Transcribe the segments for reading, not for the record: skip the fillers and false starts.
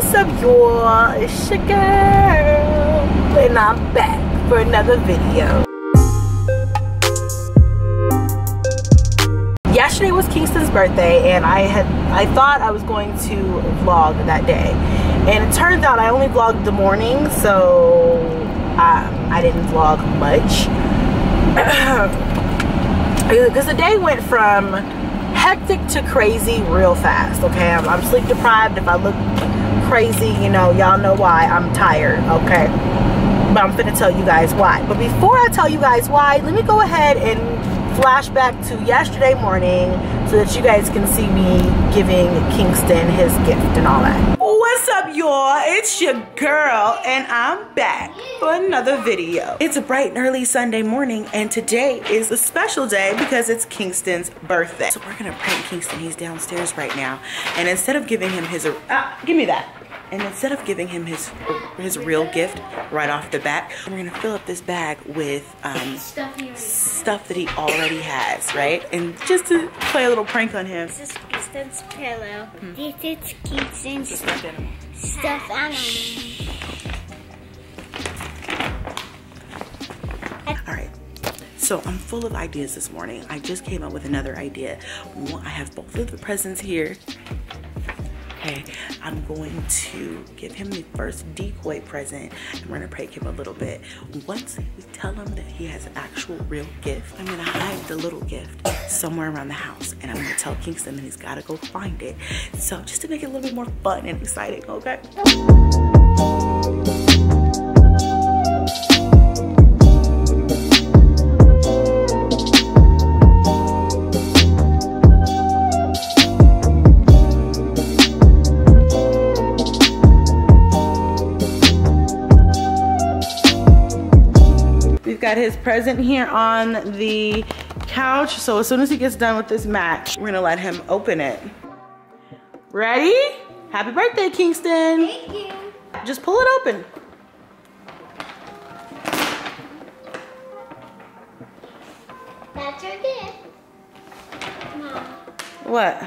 What's up, y'all? It's your girl, and I'm back for another video. Yesterday was Kingston's birthday, and I thought I was going to vlog that day, and it turns out I only vlogged the morning, so I didn't vlog much. Because the day went from hectic to crazy real fast. Okay, I'm sleep deprived. If I look crazy, you know, y'all know why. I'm tired, okay? But I'm finna tell you guys why. But before I tell you guys why, let me go ahead and flash back to yesterday morning so that you guys can see me giving Kingston his gift and all that. What's up, y'all? It's your girl, and I'm back for another video. It's a bright and early Sunday morning, and today is a special day because it's Kingston's birthday. So we're gonna prank Kingston. He's downstairs right now, and instead of giving him his give me that. And instead of giving him his real gift right off the bat, we're gonna fill up this bag with stuff that he already has, right? And just to play a little prank on him. This is Kingston's pillow. This is Kingston's stuffed animal. All right. So I'm full of ideas this morning. I just came up with another idea. I have both of the presents here. Okay, I'm going to give him the first decoy present, and we're gonna prank him a little bit. Once we tell him that he has an actual real gift, I'm gonna hide the little gift somewhere around the house, and I'm gonna tell Kingston that he's gotta go find it. So just to make it a little bit more fun and exciting, okay? Got his present here on the couch. So as soon as he gets done with this match, we're gonna let him open it. Ready? Happy birthday, Kingston. Thank you. Just pull it open. That's your gift. Mom. What?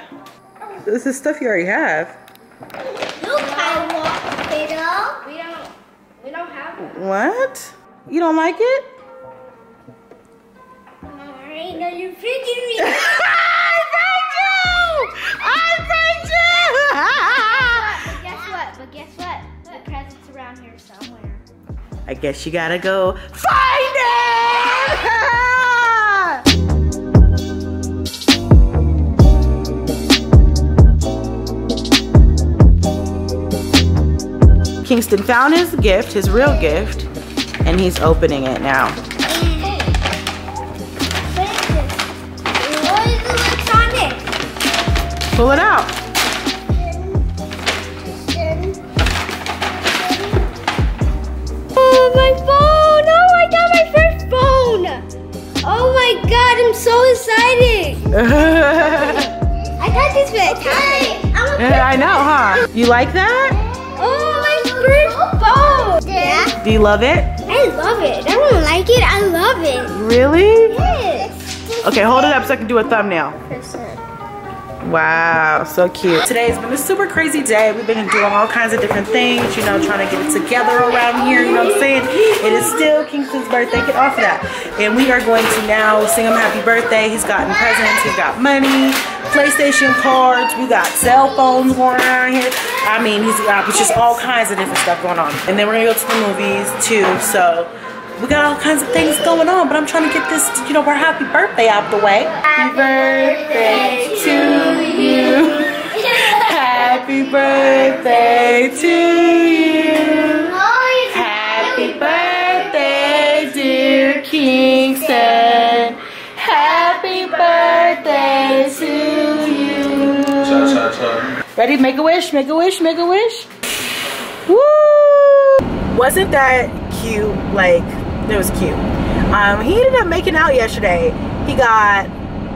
Oh. This is stuff you already have. Look, I want it. We don't have it. What? You don't like it? No, you're freaking me. I pranked you! I pranked you! But guess what? The present's around here somewhere. I guess you gotta go find it! Kingston found his gift, his real gift, and he's opening it now. Pull it out. Oh, my phone! Oh, I got my first phone! Oh my God, I'm so excited! I got this for a time. I know, huh? You like that? Oh, my first phone! Yeah. Do you love it? I love it. I don't like it. I love it. Really? Yes. Okay, hold it up so I can do a thumbnail. Wow, so cute. Today's been a super crazy day. We've been doing all kinds of different things, you know, trying to get it together around here, you know what I'm saying? It is still Kingston's birthday, get off of that. And we are going to now sing him happy birthday. He's gotten presents, he's got money, PlayStation cards, we got cell phones going around here. I mean, he's got just all kinds of different stuff going on. And then we're gonna go to the movies too, so. We got all kinds of things going on, but I'm trying to get this, you know, our happy birthday out the way. Happy birthday to you. Happy birthday to you. Happy birthday, dear Kingston. Happy birthday to you. Ready? Make a wish, make a wish, make a wish. Woo! Wasn't that cute? Like, it was cute. He ended up making out yesterday. He got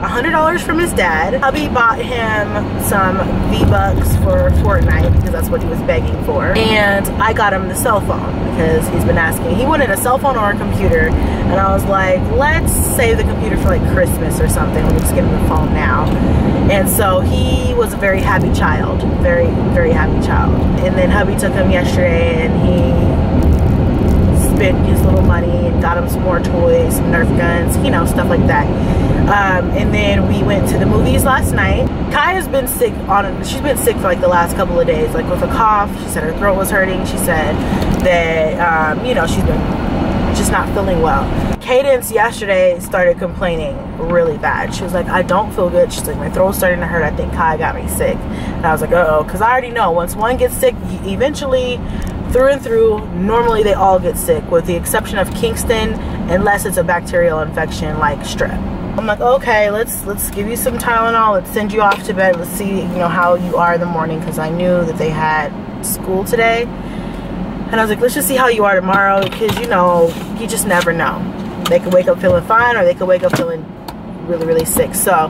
$100 from his dad. Hubby bought him some V-Bucks for Fortnite because that's what he was begging for. And I got him the cell phone because he's been asking. He wanted a cell phone or a computer. And I was like, let's save the computer for like Christmas or something. We'll just give him the phone now. And so he was a very happy child. Very, very happy child. And then Hubby took him yesterday and he spent his little money and got him some more toys, some Nerf guns, you know, stuff like that. And then we went to the movies last night. Kaya's been sick she's been sick for like the last couple of days, like with a cough. She said her throat was hurting. She said that, you know, she's been just not feeling well. Cadence yesterday started complaining really bad. She was like, I don't feel good. She's like, my throat's starting to hurt. I think Kaya got me sick. And I was like, uh-oh, because I already know once one gets sick, eventually, through and through, normally they all get sick with the exception of Kingston, unless it's a bacterial infection like strep. I'm like, okay, let's give you some Tylenol, let's send you off to bed, let's see, you know, how you are in the morning, because I knew that they had school today. And I was like, let's just see how you are tomorrow, because, you know, you just never know. They could wake up feeling fine, or they could wake up feeling really, really sick. So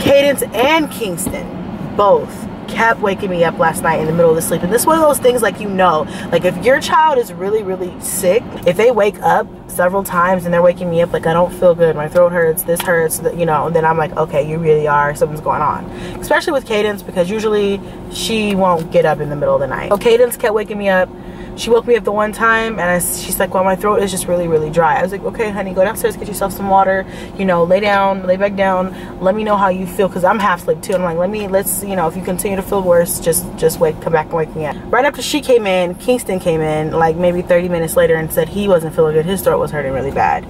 Cadence and Kingston both kept waking me up last night in the middle of the sleep. And this is one of those things, like, you know, like if your child is really, really sick, if they wake up several times and they're waking me up like, I don't feel good, my throat hurts, this hurts, you know, and then I'm like, okay, you really are, something's going on. Especially with Cadence, because usually she won't get up in the middle of the night. So Cadence kept waking me up. She woke me up the one time and she's like, well, my throat is just really, really dry. I was like, okay, honey, go downstairs, get yourself some water, you know, lay down, lay back down, let me know how you feel, because I'm half asleep too. I'm like, let's, you know, if you continue to feel worse, just wait, come back and wake me up. Right after she came in, Kingston came in like maybe 30 minutes later and said he wasn't feeling good. His throat was hurting really bad.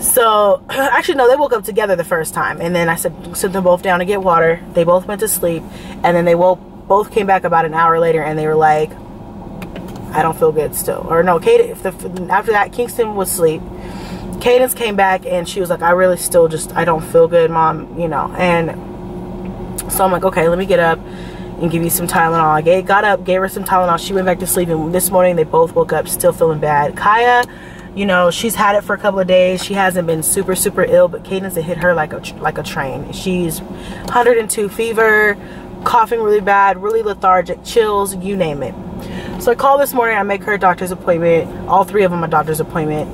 So, actually, no, they woke up together the first time. And then I sent them both down to get water. They both went to sleep. And then they both came back about an hour later and they were like, I don't feel good still. Or no, after that, Kingston was asleep. Cadence came back and she was like, I really still just, I don't feel good, Mom, you know. And so I'm like, okay, let me get up and give you some Tylenol. I got up, gave her some Tylenol. She went back to sleep. And this morning, they both woke up still feeling bad. Kaya, you know, she's had it for a couple of days. She hasn't been super, super ill, but Cadence, it hit her like a train. She's 102 fever, coughing really bad, really lethargic, chills, you name it. So I call this morning, I make her a doctor's appointment. All three of them a doctor's appointment.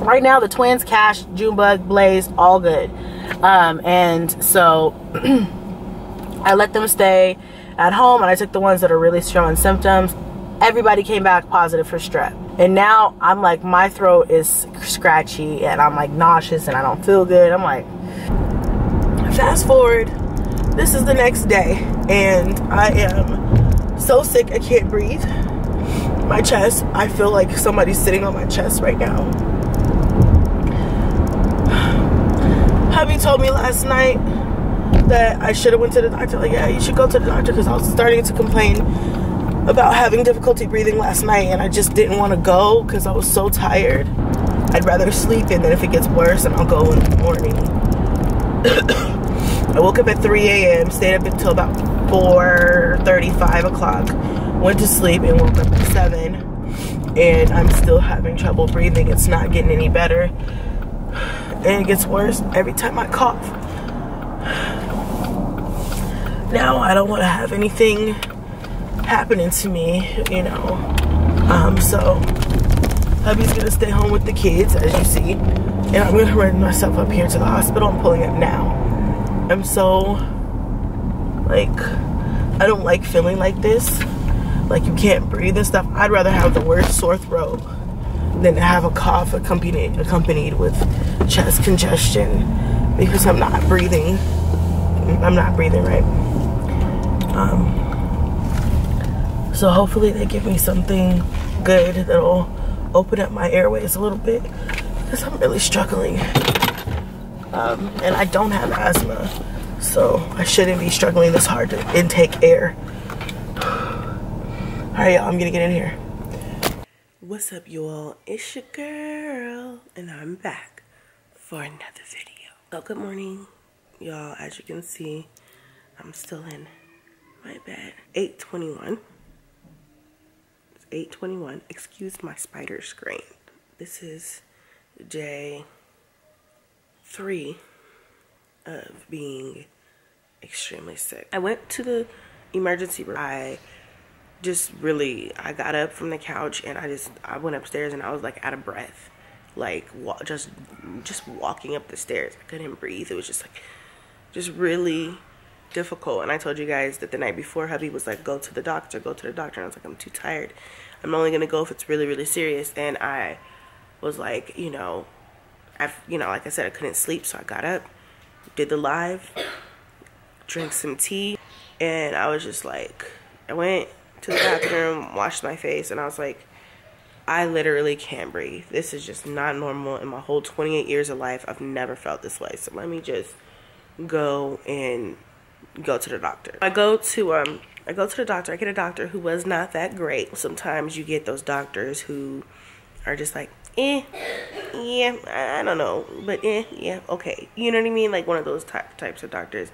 Right now, the twins, Cash, Junebug, Blaze, all good. And so I let them stay at home and I took the ones that are really showing symptoms. Everybody came back positive for strep. And now I'm like, my throat is scratchy and I'm like nauseous and I don't feel good. I'm like, fast forward, this is the next day and I am so sick I can't breathe. My chest, I feel like somebody's sitting on my chest right now. Hubby told me last night that I should have went to the doctor. Like, yeah, you should go to the doctor, because I was starting to complain about having difficulty breathing last night and I just didn't want to go because I was so tired. I'd rather sleep, and then if it gets worse then I'll go in the morning. I woke up at 3 a.m, stayed up until about 4:35 o'clock, went to sleep and woke up at 7, and I'm still having trouble breathing. It's not getting any better and it gets worse every time I cough. Now I don't want to have anything happening to me, you know. So hubby's gonna stay home with the kids, as you see, and I'm gonna run myself up here to the hospital. I'm pulling up now. I'm so, like, I don't like feeling like this, like you can't breathe and stuff. I'd rather have the worst sore throat than to have a cough accompanied with chest congestion, because I'm not breathing. right. So hopefully they give me something good that'll open up my airways a little bit, because I'm really struggling. And I don't have asthma, so I shouldn't be struggling this hard to intake air. All right, y'all, I'm gonna get in here. What's up, you all? It's your girl, and I'm back for another video. So good morning, y'all. As you can see, I'm still in my bed. 8:21. It's 8:21. Excuse my spider screen. This is day 3 of being extremely sick. I went to the emergency room. I got up from the couch and I went upstairs and I was like out of breath. Like just walking up the stairs, I couldn't breathe. It was just like really difficult. And I told you guys that the night before, hubby was like, go to the doctor, go to the doctor. And I was like, I'm too tired, I'm only gonna go if it's really serious. And I was like, like I said, I couldn't sleep, so I got up, did the live, drank some tea, and I was just like, I went to the bathroom, washed my face, and I was like, I literally can't breathe. This is just not normal. In my whole 28 years of life, I've never felt this way. So let me just go and go to the doctor. I go to the doctor. I get a doctor who was not that great. Sometimes you get those doctors who are just like, yeah, I don't know, but yeah, okay. You know what I mean? Like one of those types of doctors.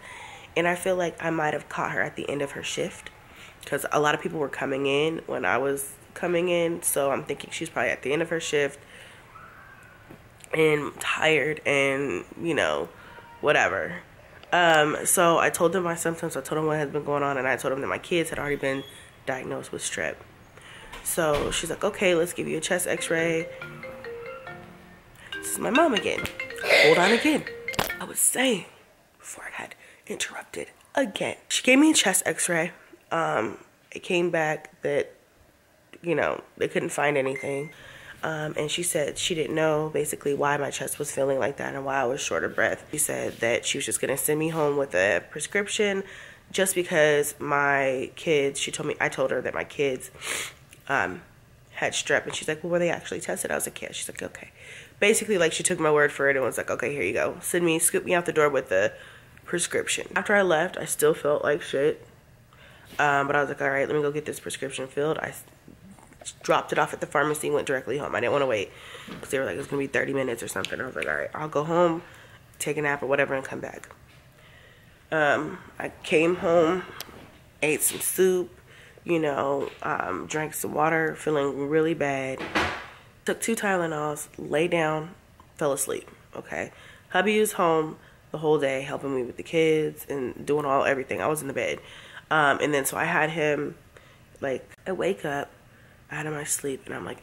And I feel like I might have caught her at the end of her shift, because a lot of people were coming in when I was coming in, so I'm thinking she's probably at the end of her shift and tired and whatever. So I told them my symptoms, I told them what has been going on, and I told them that my kids had already been diagnosed with strep. So she's like, okay, let's give you a chest x-ray. This is my mom again. Hold on again. I was saying before I got interrupted again. She gave me a chest x-ray. It came back that they couldn't find anything, and she said she didn't know basically why my chest was feeling like that and why I was short of breath. She said that she was just gonna send me home with a prescription, just because my kids, I told her that my kids had strep, and she's like, well, were they actually tested? I was like, yeah. She's like, okay. Basically, like, she took my word for it and was like, okay, here you go, scoop me out the door with a prescription. After I left, I still felt like shit, but I was like, all right, let me go get this prescription filled. I dropped it off at the pharmacy, went directly home. I didn't want to wait, because they were like, it's gonna be 30 minutes or something. I was like, all right, I'll go home, take a nap or whatever, and come back. I came home, ate some soup, drank some water, feeling really bad, took 2 Tylenols, lay down, fell asleep. Okay, hubby was home the whole day helping me with the kids and doing everything. I was in the bed, and then so I had him, like, I wake up out of my sleep and I'm like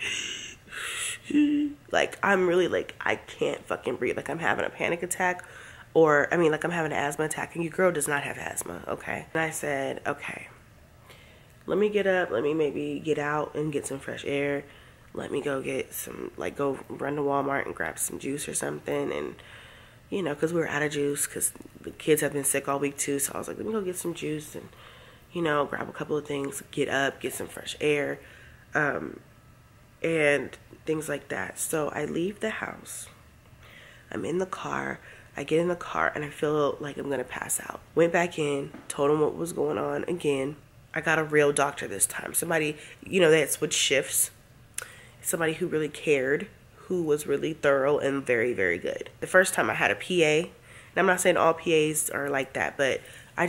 like, I'm really like, I can't fucking breathe. Like, I'm having a panic attack, or like, I'm having an asthma attack, and your girl does not have asthma, okay? And I said, okay, let me get up, let me maybe get out and get some fresh air, let me go get some, like, go run to Walmart and grab some juice or something. And because we were out of juice, because the kids have been sick all week too, so I was like, let me go get some juice and grab a couple of things, get up, get some fresh air, and things like that. So I leave the house, I'm in the car, I get in the car and I feel like I'm gonna pass out. Went back in, told him what was going on again. I got a real doctor this time, somebody, they had switched shifts, somebody who really cared, who was really thorough and very, very good. The first time I had a PA, and I'm not saying all PAs are like that, but I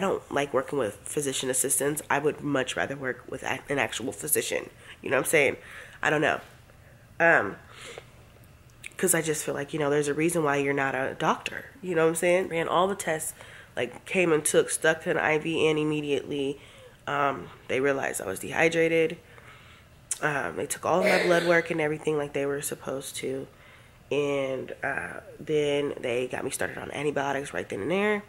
don't like working with physician assistants. I would much rather work with an actual physician. You know what I'm saying? I don't know. Because I just feel like, there's a reason why you're not a doctor. You know what I'm saying? Ran all the tests, like, came and took, stuck an IV in immediately. They realized I was dehydrated. They took all of my blood work and everything like they were supposed to. And then they got me started on antibiotics right then and there.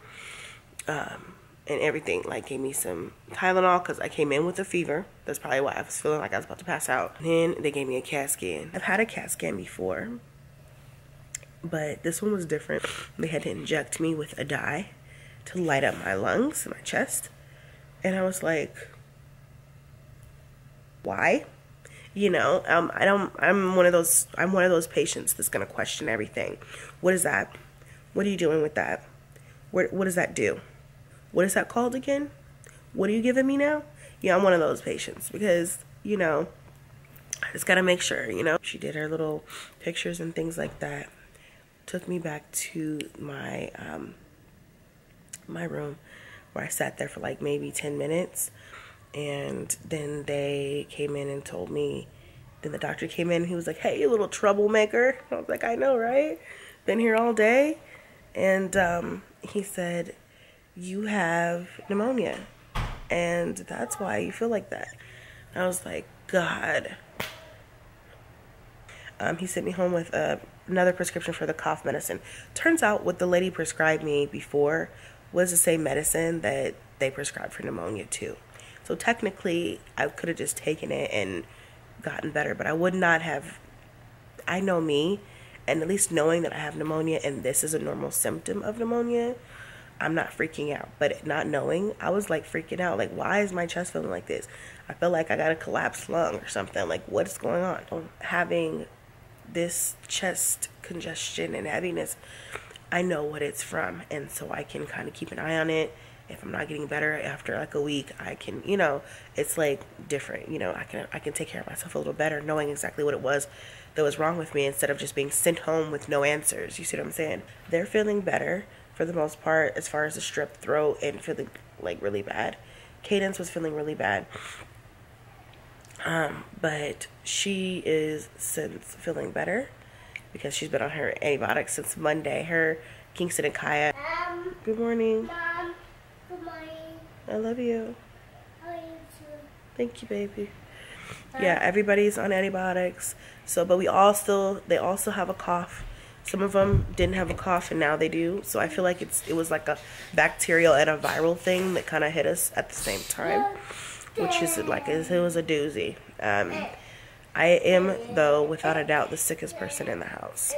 And everything, like, gave me some Tylenol because I came in with a fever. That's probably why I was feeling like I was about to pass out. Then they gave me a CAT scan. I've had a CAT scan before, but this one was different. They had to inject me with a dye to light up my lungs and my chest, and I was like, why? I'm one of those patients that's gonna question everything. What is that? What are you doing with that? What does that do? What is that called again? What are you giving me now? Yeah, I'm one of those patients, because, I just gotta make sure, She did her little pictures and things like that. Took me back to my, my room, where I sat there for like maybe 10 minutes. And then they came in and told me, then the doctor came in and he was like, hey, you little troublemaker. I was like, I know, right? Been here all day. And he said, you have pneumonia, and that's why you feel like that. And I was like, God. He sent me home with another prescription for the cough medicine. Turns out what the lady prescribed me before was the same medicine that they prescribed for pneumonia too. So technically, I could have just taken it and gotten better, but I would not have. I know me, and at least knowing that I have pneumonia and this is a normal symptom of pneumonia, I'm not freaking out. But not knowing, I was like freaking out. Like, why is my chest feeling like this? I feel like I got a collapsed lung or something. Like, what's going on? Having this chest congestion and heaviness, I know what it's from, and so I can kind of keep an eye on it. If I'm not getting better after like a week, I can, you know, it's like different, you know, I can take care of myself a little better, knowing exactly what it was that was wrong with me, instead of just being sent home with no answers. You see what I'm saying? They're feeling better for the most part, as far as the strep throat and feeling like really bad. Cadence was feeling really bad. But she is since feeling better because she's been on her antibiotics since Monday. Her Kingston and Kaya. Good morning. Mom. Good morning. I love you. I love you too. Thank you, baby. Yeah, everybody's on antibiotics. So, but they also have a cough. Some of them didn't have a cough and now they do. So I feel like it was like a bacterial and a viral thing that kind of hit us at the same time, which is like, it was a doozy. I am, though, without a doubt, the sickest person in the house.